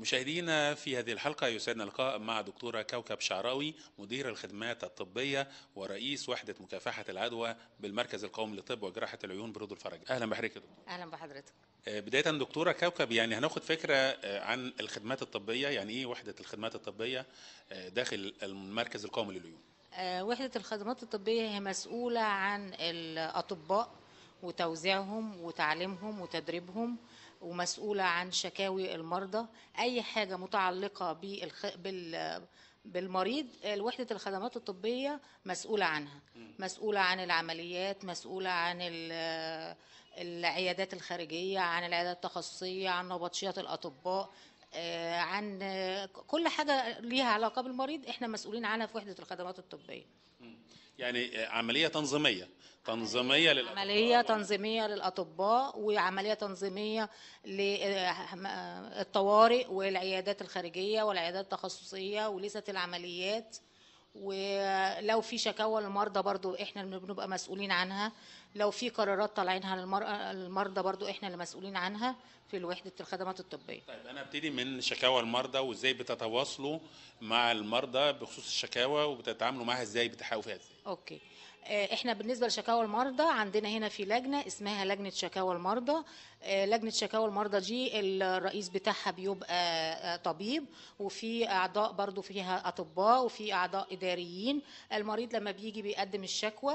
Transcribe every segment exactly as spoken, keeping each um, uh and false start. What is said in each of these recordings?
مشاهدينا، في هذه الحلقة يسعدنا اللقاء مع دكتورة كوكب شعراوي، مدير الخدمات الطبية ورئيس وحدة مكافحة العدوى بالمركز القومي للطب وجراحة العيون بروض الفرج. أهلا بحضرتك يا دكتور. أهلا بحضرتك. بداية دكتورة كوكب، يعني هناخد فكرة عن الخدمات الطبية، يعني إيه وحدة الخدمات الطبية داخل المركز القومي للعيون؟ وحدة الخدمات الطبية هي مسؤولة عن الأطباء وتوزيعهم وتعليمهم وتدريبهم، ومسؤولة عن شكاوي المرضى. أي حاجة متعلقة بالمريض وحدة الخدمات الطبية مسؤولة عنها، مسؤولة عن العمليات، مسؤولة عن العيادات الخارجية، عن العيادات التخصصية، عن نبطشيات الأطباء، عن كل حاجة ليها علاقة بالمريض احنا مسؤولين عنها في وحدة الخدمات الطبية. يعني عملية تنظيمية تنظيمية للأطباء، عملية تنظيمية للأطباء وعملية تنظيمية للطوارئ والعيادات الخارجية والعيادات التخصصية وليست العمليات. ولو في شكاوى للمرضى برضو احنا اللي بنبقى مسؤولين عنها، لو في قرارات طالعينها للمرضى برضو احنا اللي مسؤولين عنها في وحدة الخدمات الطبية. طيب انا ابتدي من شكاوى المرضى، وازاي بتتواصلوا مع المرضى بخصوص الشكاوى وبتتعاملوا معها ازاي، بتحاولوا فيها ازاي؟ اوكي، احنا بالنسبه لشكاوى المرضى عندنا هنا في لجنه اسمها لجنه شكاوى المرضى. لجنه شكاوى المرضى دي الرئيس بتاعها بيبقى طبيب، وفي اعضاء برضو فيها اطباء وفي اعضاء اداريين. المريض لما بيجي بيقدم الشكوى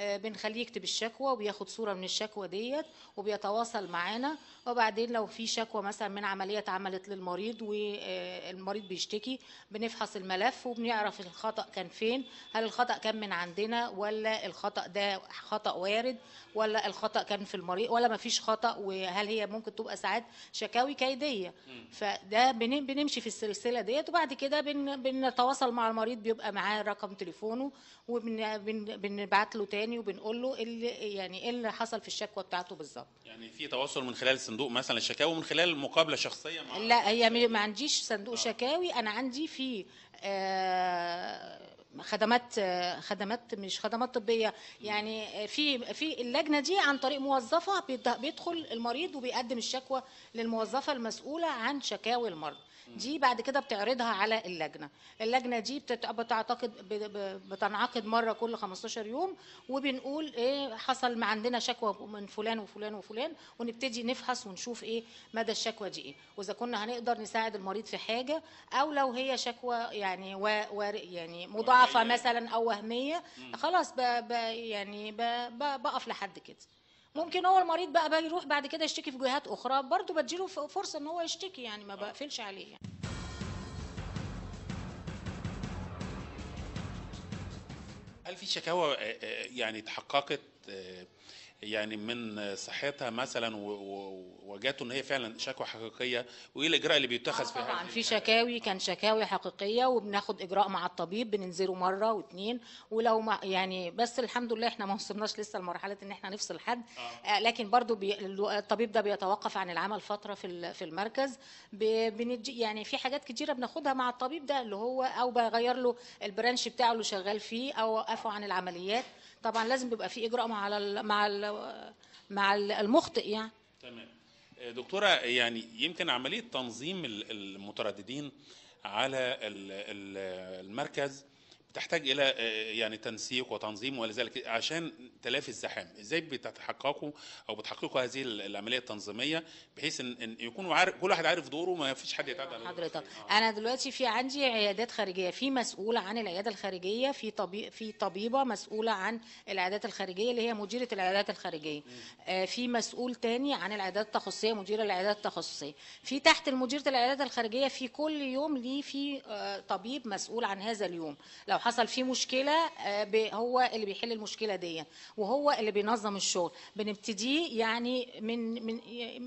بنخليه يكتب الشكوى وبياخد صوره من الشكوى ديت وبيتواصل معانا، وبعدين لو في شكوى مثلا من عمليه اتعملت للمريض والمريض بيشتكي بنفحص الملف وبنعرف الخطا كان فين، هل الخطا كان من عندنا ولا الخطا ده خطا وارد ولا الخطا كان في المريض ولا ما فيش خطا، وهل هي ممكن تبقى ساعات شكاوي كيديه. فده بنمشي في السلسله ديت، وبعد كده بنتواصل مع المريض بيبقى معاه رقم تليفونه وبنبعت له تاني وبنقول له اللي يعني ايه اللي حصل في الشكوى بتاعته بالظبط. يعني في تواصل من خلال صندوق مثلا الشكاوي، من خلال مقابله شخصيه مع؟ لا، هي ما عنديش صندوق آه. شكاوي. انا عندي في آه خدمات خدمات مش خدمات طبيه، يعني في في اللجنه دي عن طريق موظفه بيدخل المريض وبيقدم الشكوى للموظفه المسؤوله عن شكاوي المرضى دي، بعد كده بتعرضها على اللجنه. اللجنه دي بتعتقد بتنعقد مره كل خمستاشر يوم، وبنقول ايه حصل، ما عندنا شكوى من فلان وفلان وفلان، ونبتدي نفحص ونشوف ايه مدى الشكوى دي ايه، واذا كنا هنقدر نساعد المريض في حاجه، او لو هي شكوى يعني و يعني مضاعفه مثلا او وهميه، خلاص بقى يعني بقف لحد كده. ممكن هو المريض بقى بيروح بعد كده يشتكي في جهات اخرى، برضه بديله فرصه ان هو يشتكي، يعني ما بقفلش عليه يعني. هل في شكاوى يعني اتحققت يعني من صحتها مثلا ووجدتوا ان هي فعلا شكوى حقيقيه، وايه الاجراء اللي بيتخذ فيها؟ طبعا في شكاوي كان شكاوي حقيقيه، وبناخد اجراء مع الطبيب، بننزله مره واثنين، ولو ما يعني بس الحمد لله احنا ما وصلناش لسه لمرحله ان احنا نفصل حد آه. لكن برضو بي الطبيب ده بيتوقف عن العمل فتره في في المركز، يعني في حاجات كتيره بناخدها مع الطبيب ده اللي هو او بغير له البرانش بتاعه اللي شغال فيه او وقفه عن العمليات. طبعا لازم بيبقى في اجراء مع ال مع ال مع المخطئ يعني. تمام دكتوره، يعني يمكن عمليه تنظيم المترددين على المركز بتحتاج الى يعني تنسيق وتنظيم ولذلك عشان تلافي الزحام، ازاي بتتحققوا او بتحققوا هذه العمليه التنظيميه بحيث ان يكونوا عارف كل واحد عارف دوره وما فيش حد يتعدى على حضرتك؟ انا دلوقتي في عندي عيادات خارجيه، في مسؤوله عن العياده الخارجيه، في طبيب في طبيبه مسؤوله عن العيادات الخارجيه اللي هي مديره العيادات الخارجيه، آه في مسؤول تاني عن العيادات التخصصيه مدير العيادات التخصصيه، في تحت مديره العيادات الخارجيه في كل يوم ليه في آه طبيب مسؤول عن هذا اليوم. لو حصل فيه مشكله هو اللي بيحل المشكله دي وهو اللي بينظم الشغل. بنبتدي يعني من من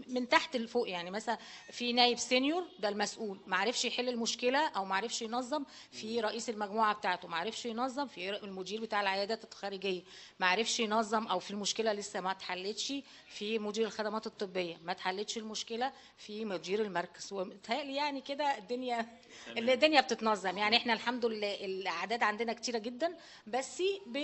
من تحت لفوق، يعني مثلا في نايب سينيور ده المسؤول، ما عرفش يحل المشكله او ما عرفش ينظم، في رئيس المجموعه بتاعته ما عرفش ينظم، في المدير بتاع العيادات الخارجيه ما عرفش ينظم او في المشكله لسه ما اتحلتش، في مدير الخدمات الطبيه ما اتحلتش المشكله، في مدير المركز. ومتهيألي يعني كده الدنيا الدنيا بتتنظم، يعني احنا الحمد لله الاعداد عندنا كتيره جدا، بس ب...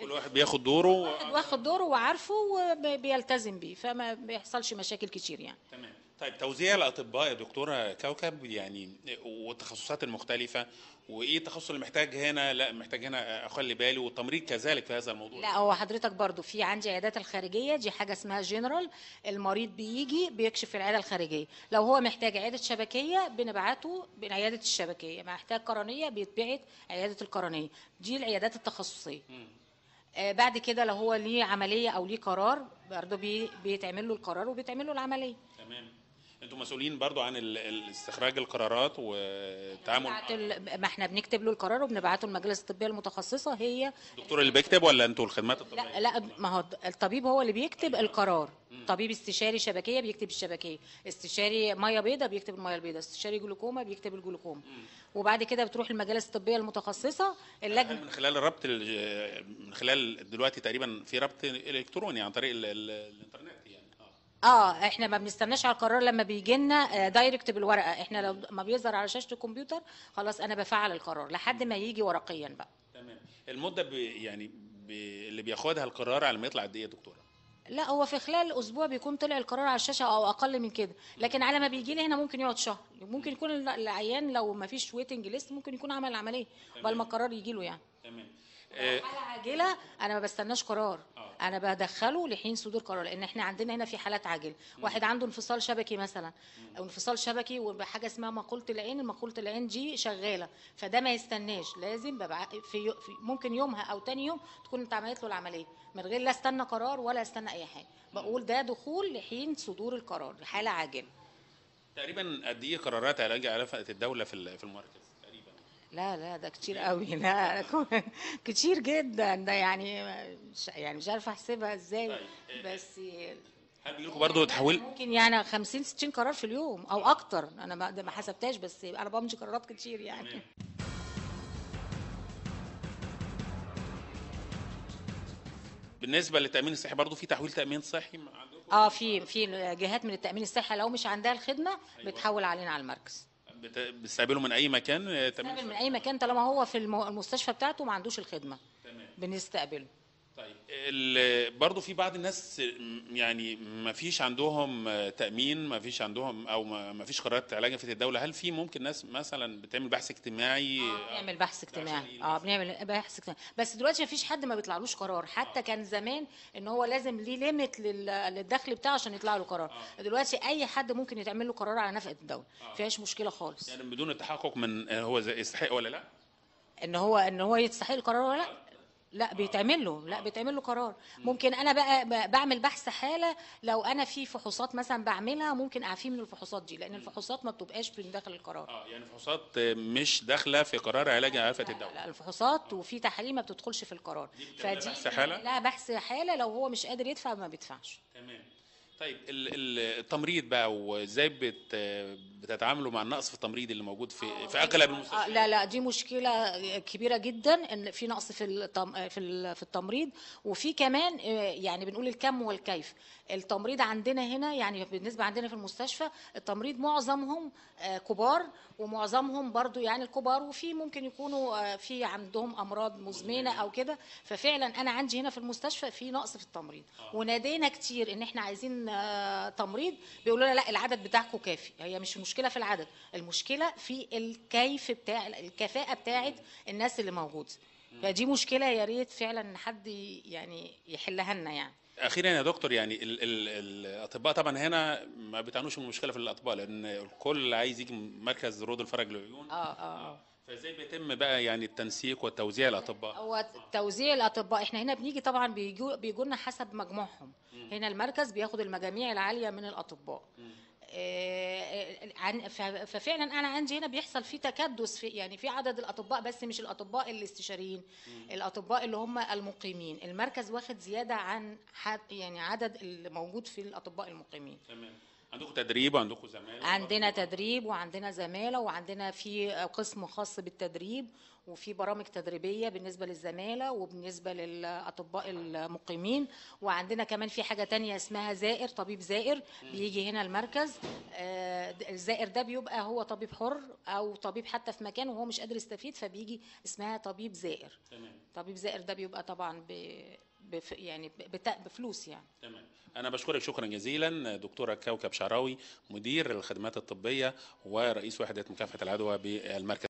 كل واحد بياخد دوره واخد دوره وعارفه وبيلتزم بيه، فما بيحصلش مشاكل كتير يعني. تمام. طيب توزيع الاطباء يا دكتوره كوكب يعني والتخصصات المختلفه وايه التخصص اللي محتاج هنا لا محتاج هنا اخلي بالي والتمريض كذلك في هذا الموضوع؟ لا هو حضرتك برضو في عندي عيادات الخارجيه دي حاجه اسمها جنرال، المريض بيجي بيكشف في العياده الخارجيه، لو هو محتاج عياده شبكيه بنبعته عياده الشبكيه، محتاج قرنيه بيتبعت عياده القرنيه، دي العيادات التخصصيه. م. بعد كده لو هو ليه عمليه او ليه قرار برضه بيتعمل له القرار وبيتعمل له العمليه. تمام. انتوا مسؤولين برضه عن استخراج القرارات والتعامل مع ال... ما احنا بنكتب له القرار وبنبعته للمجالس الطبيه المتخصصه. هي الدكتور اللي بيكتب ولا انتوا الخدمات الطبيه؟ لا لا ما هو الطبيب هو اللي بيكتب القرار. مم. طبيب استشاري شبكيه بيكتب الشبكيه، استشاري ميه بيضاء بيكتب الميه البيضاء، استشاري جلوكوما بيكتب الجلوكوما. مم. وبعد كده بتروح المجالس الطبيه المتخصصه اللجنه من خلال الربط من خلال دلوقتي تقريبا في ربط الكتروني عن طريق ال ال الانترنت يعني. اه احنا ما بنستناش على القرار لما بيجي لنا دايركت بالورقه، احنا لو ما بيظهر على شاشه الكمبيوتر خلاص انا بفعل القرار لحد ما يجي ورقيا بقى. تمام. المده بي يعني بي اللي بياخدها القرار على ما يطلع قد ايه يا دكتوره؟ لا هو في خلال اسبوع بيكون طلع القرار على الشاشه او اقل من كده، لكن على ما بيجي لي هنا ممكن يقعد شهر، ممكن يكون العيان لو ما فيش ويتنج ليست ممكن يكون عمل العمليه قبل ما القرار يجي له يعني. تمام. حالة عاجلة أنا ما بستناش قرار، أنا بدخله لحين صدور قرار، لأن إحنا عندنا هنا في حالات عاجلة، واحد عنده انفصال شبكي مثلا، أو انفصال شبكي وحاجة اسمها مقولة العين، مقولة العين دي شغالة، فده ما يستناش، لازم ببع... في... في ممكن يومها أو تاني يوم تكون أنت عملت له العملية، من غير لا استنى قرار ولا استنى أي حاجة، بقول ده دخول لحين صدور القرار، حالة عاجلة. تقريبا قد إيه قرارات علاج علفت الدولة في في المركز؟ لا لا ده كتير قوي، لا كتير جدا ده يعني يعني مش عارفه احسبها ازاي بس هل بيجيلكوا برضه تحويل؟ ممكن يعني خمسين ستين قرار في اليوم او اكتر، انا ما حسبتهاش بس انا بمشي قرارات كتير يعني. بالنسبه للتامين الصحي برضه في تحويل تامين صحي عندكم؟ اه في في جهات من التامين الصحي لو مش عندها الخدمه بتحول علينا على المركز. بتستقبله من اي مكان؟ بنستقبله من اي مكان طالما هو في المستشفى بتاعته ما عندوش الخدمه. تمام. بنستقبله. طيب برضه في بعض الناس يعني ما فيش عندهم تامين، ما فيش عندهم او ما فيش قرارات علاج في الدوله، هل في ممكن ناس مثلا بتعمل بحث اجتماعي؟ اه بنعمل بحث اجتماعي، اه بنعمل بحث اجتماعي، بس دلوقتي ما فيش حد ما بيطلعلوش قرار، حتى آه. كان زمان ان هو لازم ليه ليميت للدخل بتاعه عشان يطلع له قرار، آه. دلوقتي اي حد ممكن يتعمل له قرار على نفقه الدوله، ما آه. فيهاش مشكله خالص. يعني بدون التحقق من هو يستحق ولا لا؟ ان هو ان هو يستحق القرار ولا لا؟ آه. لا بيتعمل له لا بيتعمل له قرار. ممكن انا بقى بعمل بحث حاله لو انا في فحوصات مثلا بعملها ممكن اعفيه من الفحوصات دي، لان الفحوصات ما بتبقاش في داخل القرار. اه يعني الفحوصات مش داخله في قرار علاج عافيه الدوله. لا الفحوصات وفي تحاليل ما بتدخلش في القرار، فدي بحث حاله لا بحث حاله لو هو مش قادر يدفع ما بيدفعش. تمام. طيب التمريض بقى وازاي بتتعاملوا مع النقص في التمريض اللي موجود في في اغلب المستشفيات؟ لا لا دي مشكله كبيره جدا ان في نقص في في التمريض، وفي كمان يعني بنقول الكم والكيف. التمريض عندنا هنا يعني بالنسبه عندنا في المستشفى التمريض معظمهم كبار ومعظمهم برضو يعني الكبار، وفي ممكن يكونوا في عندهم امراض مزمنه او كده، ففعلا انا عندي هنا في المستشفى في نقص في التمريض، ونادينا كتير ان احنا عايزين تمريض، بيقولوا لنا لا العدد بتاعكم كافي. هي مش مشكله في العدد، المشكله في الكيف بتاع الكفاءه بتاعه الناس اللي موجوده، فدي مشكله يا ريت فعلا ان حد يعني يحلها لنا يعني. اخيرا يا دكتور يعني الاطباء طبعا هنا ما بتعنوش من المشكله في الاطباء، لان الكل عايز يجي مركز روض الفرج للعيون. اه اه فازاي بيتم بقى يعني التنسيق وتوزيع الاطباء؟ هو توزيع الاطباء احنا هنا بنيجي طبعا بيجوا بيجوا لنا حسب مجموعهم. مم. هنا المركز بياخد المجاميع العاليه من الاطباء. مم. ففعلا انا عندي هنا بيحصل في تكدس في يعني في عدد الاطباء، بس مش الاطباء الاستشاريين، الاطباء اللي هم المقيمين، المركز واخد زياده عن يعني عدد اللي موجود في الاطباء المقيمين. تمام. عندكم تدريب وعندكم زماله؟ عندنا تدريب وعندنا زماله وعندنا في قسم خاص بالتدريب، وفي برامج تدريبيه بالنسبه للزماله وبالنسبه للاطباء المقيمين، وعندنا كمان في حاجه تانية اسمها زائر، طبيب زائر بيجي هنا المركز. الزائر ده بيبقى هو طبيب حر او طبيب حتى في مكان وهو مش قادر يستفيد فبيجي اسمها طبيب زائر. تمام. طبيب زائر ده بيبقى طبعا ب بف يعني بفلوس يعني. تمام، انا بشكرك شكرا جزيلا دكتوره كوكب شعراوي، مدير الخدمات الطبيه ورئيس وحده مكافحه العدوى بالمركز